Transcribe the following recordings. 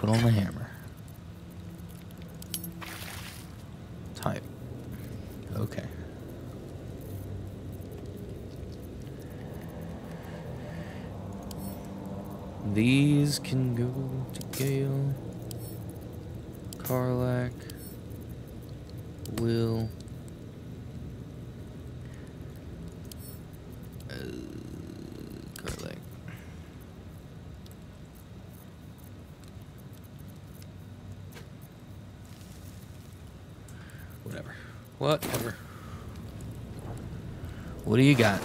put on the hammer. Type. Okay. These can go to Gale Karlak. Will Garlic. Whatever. Whatever. What do you got?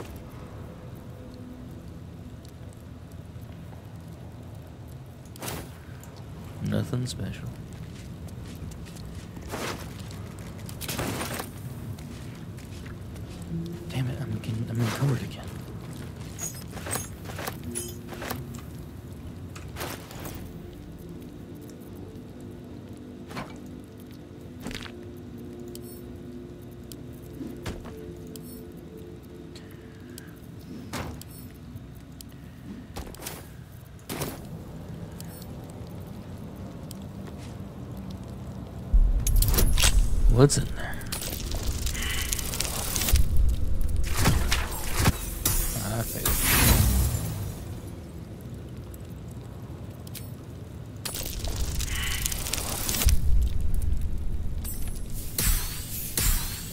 Nothing special. I'm encumbered again. What's in there?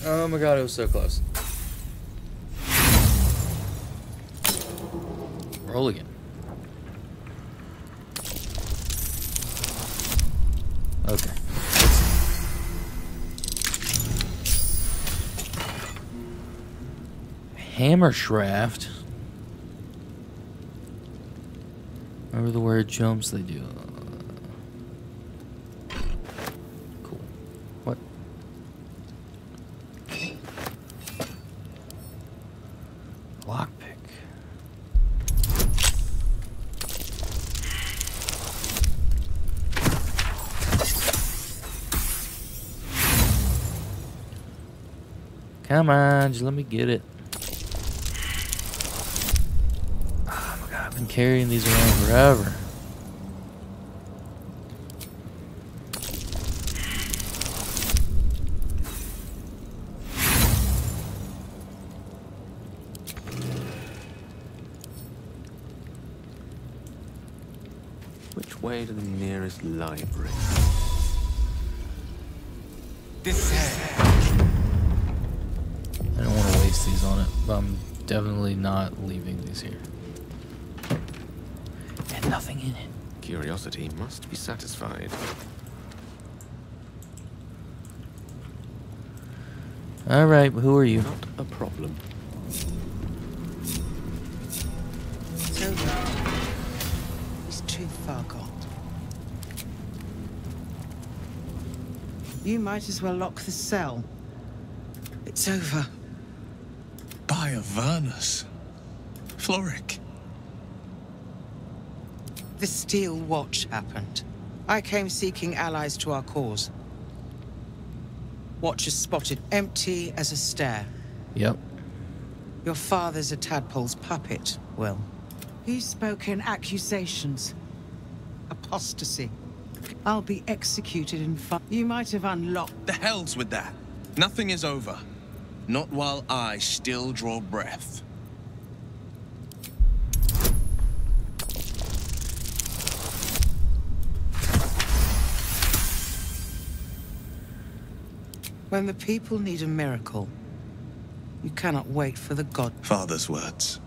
Oh my god, it was so close. Roll again. Okay. Hammer shaft. Remember the word jumps, they do. Come on, just let me get it. Oh my god, I've been carrying these around forever. Which way to the nearest library? These on it, but I'm definitely not leaving these here. And nothing in it. Curiosity must be satisfied. All right, who are you? Not a problem. So he's too far gone. You might as well lock the cell. It's over. By Avernus. Floric. The Steel Watch happened. I came seeking allies to our cause. Watch is spotted empty as a stair. Yep. Your father's a tadpole's puppet, Will. He spoke in accusations. Apostasy. I'll be executed in fun. You might have unlocked... The hell's with that. Nothing is over. Not while I still draw breath. When the people need a miracle, you cannot wait for the god. Father's words.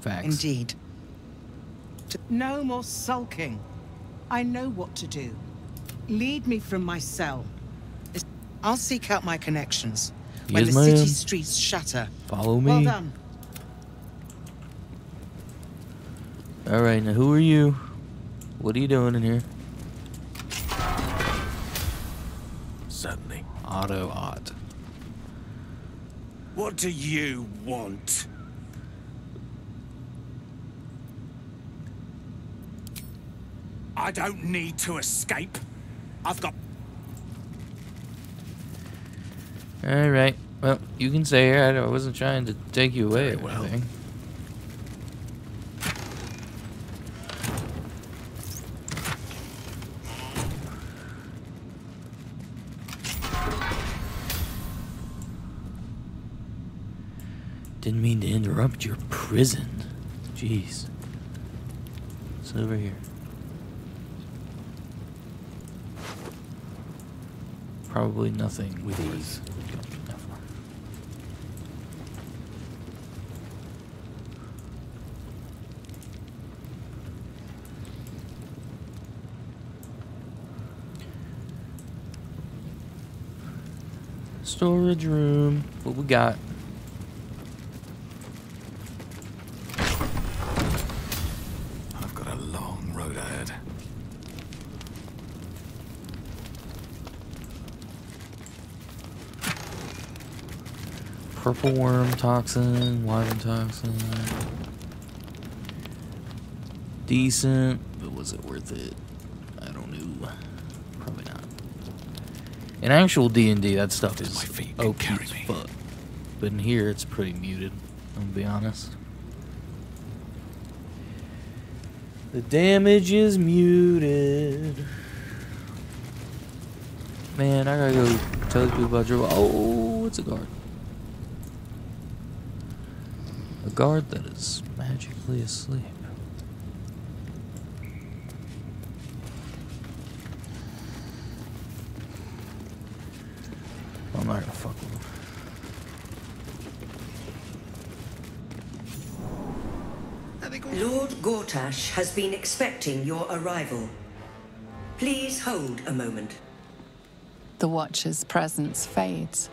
Facts. Indeed. No more sulking. I know what to do. Lead me from my cell. I'll seek out my connections. When the city streets shatter. Follow me. Well done. All right, now who are you? What are you doing in here? Certainly. Auto Ott. What do you want? I don't need to escape. I've got... Alright, well, you can stay here. I wasn't trying to take you away or anything. Didn't mean to interrupt your prison. Jeez. It's over here. Probably nothing with ease. Storage room. What we got? I've got a long road ahead. Purple worm toxin, wyvern toxin. Decent, but was it worth it? I don't know. Probably not. In actual D&D, that stuff is OP as fuck. But in here, it's pretty muted, I'm gonna be honest. The damage is muted. Man, I gotta go tell these people about Dribble. Oh, it's a guard. A guard that is magically asleep. I'm not gonna fuck with him. Lord Gortash has been expecting your arrival. Please hold a moment. The Watcher's presence fades,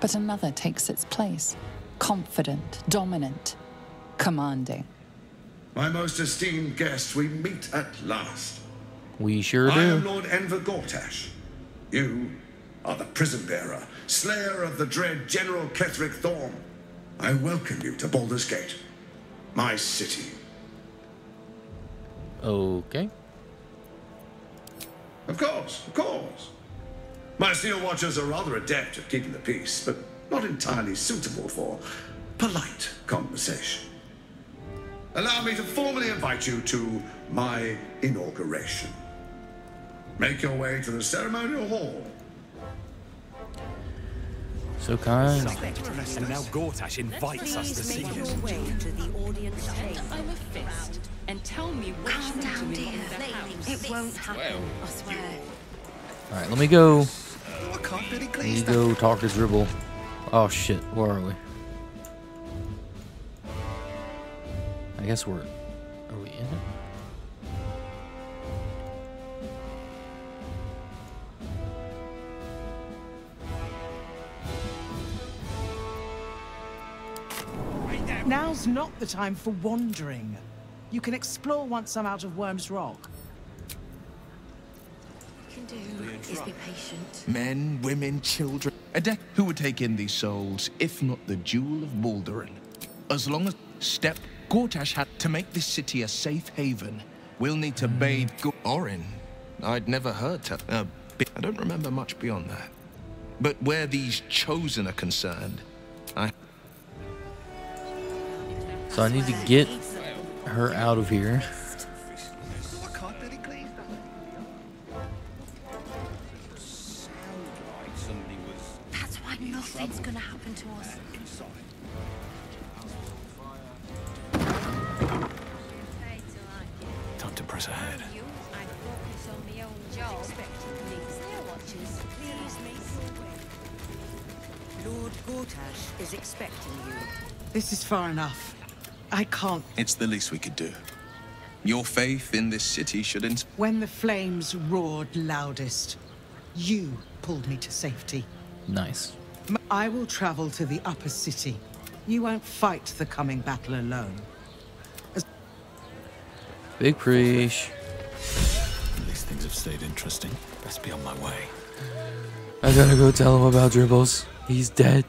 but another takes its place. Confident, dominant, commanding. My most esteemed guests, we meet at last. We sure do. I am Lord Enver Gortash. You are the prison bearer, slayer of the dread General Kethrick Thorn. I welcome you to Baldur's Gate, my city. Okay. Of course. My steel watchers are rather adept at keeping the peace, but not entirely suitable for polite conversation. Allow me to formally invite you to my inauguration. Make your way to the ceremonial hall. So kind. And now Gortash invites us to see him. Please make your way to the audience table. I'm a fist. And tell me what calm down, dear. It won't happen, I swear. All right, let me go. Let me go talk to Dribble. Oh shit, where are we? I guess we're. Are we in it? Now's not the time for wandering. You can explore once I'm out of Worm's Rock. What you can do is be patient. Men, women, children, a deck who would take in these souls, if not the jewel of Baldurin. As long as step Gortash had to make this city a safe haven, we'll need to bathe Orin. I'd never heard to, I don't remember much beyond that. But where these chosen are concerned, So I need to get her out of here. That's why nothing's gonna happen to us. Time to press ahead. Lord Gortash is expecting you. This is far enough. I can't. It's the least we could do. Your faith in this city shouldn't. When the flames roared loudest, you pulled me to safety. Nice. I will travel to the upper city. You won't fight the coming battle alone. Big preach. At least things have stayed interesting. Best be on my way. I gotta go tell him about Dribbles. He's dead.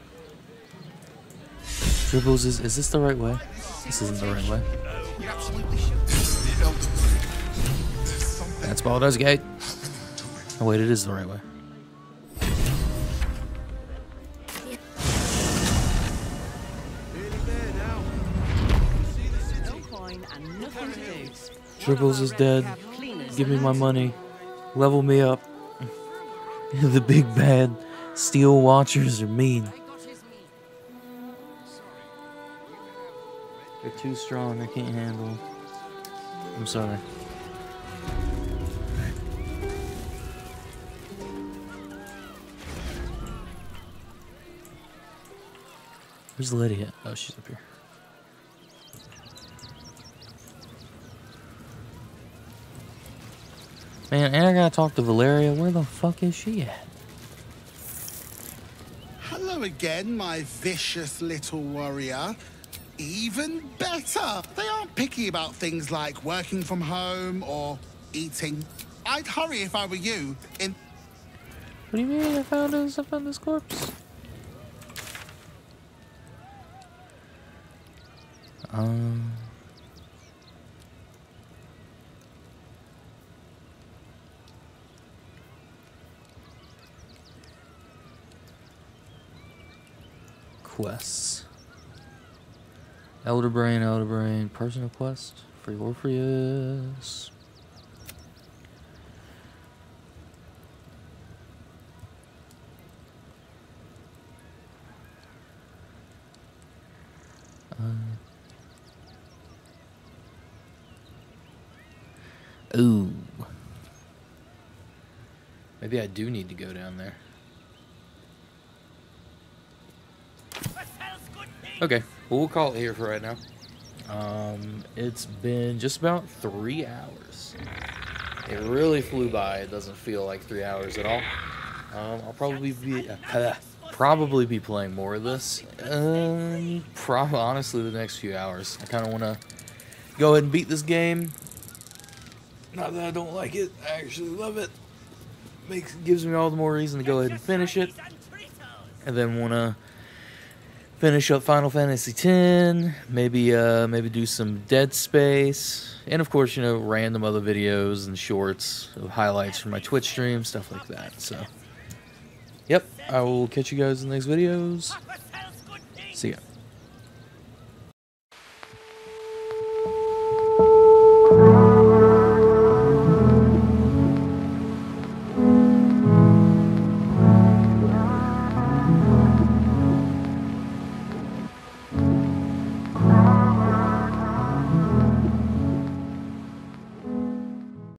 Dribbles is this the right way? This isn't the right way. That's Baldur's Gate. Oh wait, it is the right way. Dribbles is dead. Give me my money. Level me up. The big bad steel watchers are mean. They're too strong. I can't handle them. I'm sorry. Where's Lydia? Oh, she's up here. Man, and I gotta talk to Valeria. Where the fuck is she at? Hello again, my vicious little warrior. Even better. They aren't picky about things like working from home or eating. I'd hurry if I were you. What do you mean? I found this corpse. Quests. Elder Brain. Personal quest. Free Orpheus. Ooh. Maybe I do need to go down there. Okay, well, we'll call it here for right now. It's been just about 3 hours. It really flew by. It doesn't feel like 3 hours at all. I'll probably be playing more of this. Probably honestly the next few hours. I kind of want to go ahead and beat this game. Not that I don't like it. I actually love it. Gives me all the more reason to go ahead and finish it, and then want to finish up Final Fantasy X, maybe do some Dead Space, and of course, you know, random other videos and shorts of highlights from my Twitch stream, stuff like that. So, yep, I will catch you guys in the next videos. See ya.